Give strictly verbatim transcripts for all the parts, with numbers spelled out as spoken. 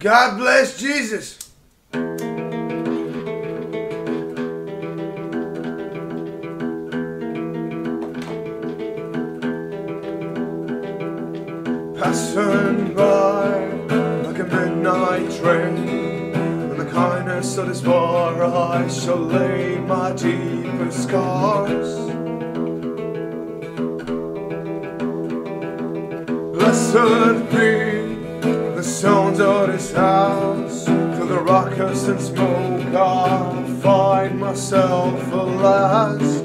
God bless Jesus. Passing by like a midnight train, in the kindness of this bar I shall lay my deepest scars. Blessed be the sounds of this house, through the ruckus and smoke I'll find myself at last.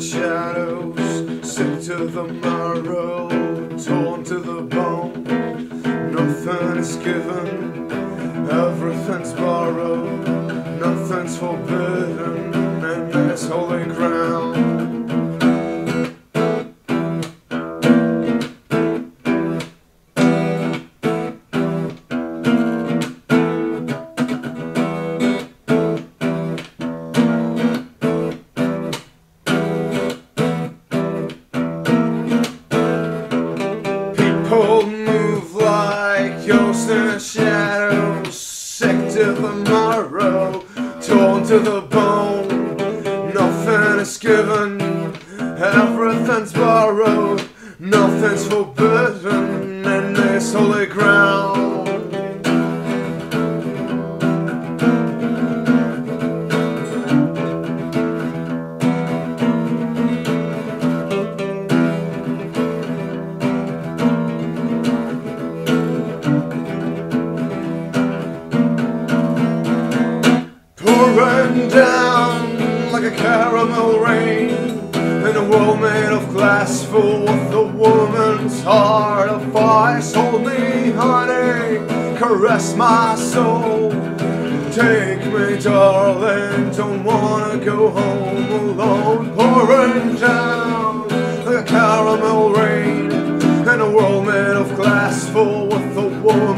Shadows, sick to the marrow, torn to the bone. Nothing is given, everything's borrowed. Nothing's forbidden in this holy ground. Shadows, sick to the marrow, torn to the bone. Nothing is given, everything's borrowed. Nothing's forbidden in this holy ground. Pouring down like a caramel rain, in a world made of glass, full with a woman's heart of ice. Hold me, honey, caress my soul. Take me, darling, don't wanna go home alone. Pouring down like a caramel rain, in a world made of glass, full with a woman's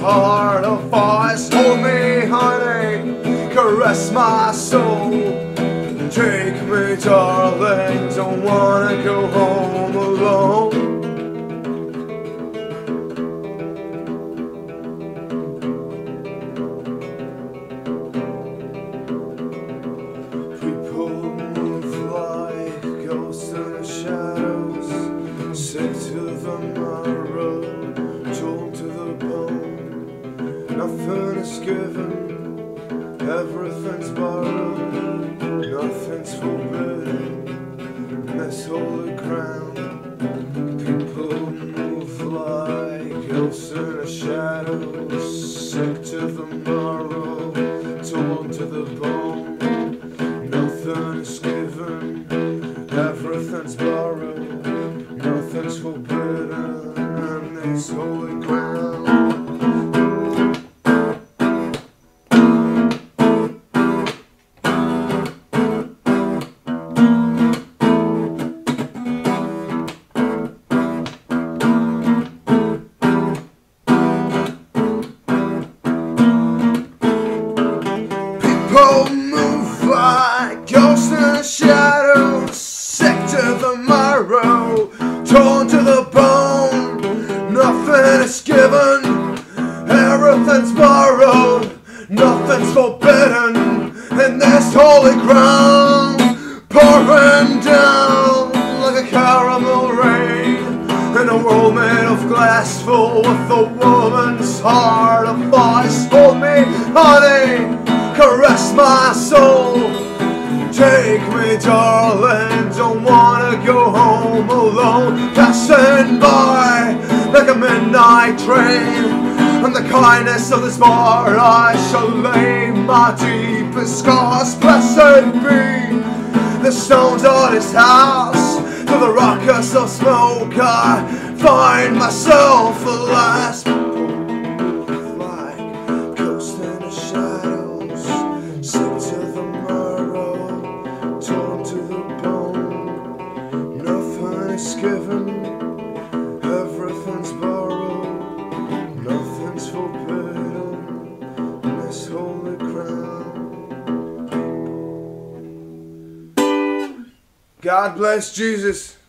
heart of ice. Hold me, honey, caress my soul. Take me, darling, don't wanna go home alone. People move like ghosts in the shadows, sick to the marrow, torn to the bone. Nothing is given, everything's borrowed, nothing's forbidden in this holy ground. People move like ghosts in the shadows, sick to the marrow, torn to the bone. Nothing is given, everything's borrowed, nothing's forbidden in this holy ground. Shadows, sick to the marrow, torn to the bone. Nothing is given, everything's borrowed, nothing's forbidden in this holy ground. Pouring down like a caramel rain, in a world made of glass, full with a woman's heart of ice. Hold me, honey, caress my soul. Take me, darling, don't wanna go home alone. Passing by like a midnight train, and the kindness of this bar I shall lay my deepest scars. Blessed be the sound of this house, through the ruckus of smoke I find myself at last. Like ghosts in the shadows, sick to the torn to the bone. Nothing is given, everything's borrowed, nothing's forbidden in this holy ground. God bless Jesus.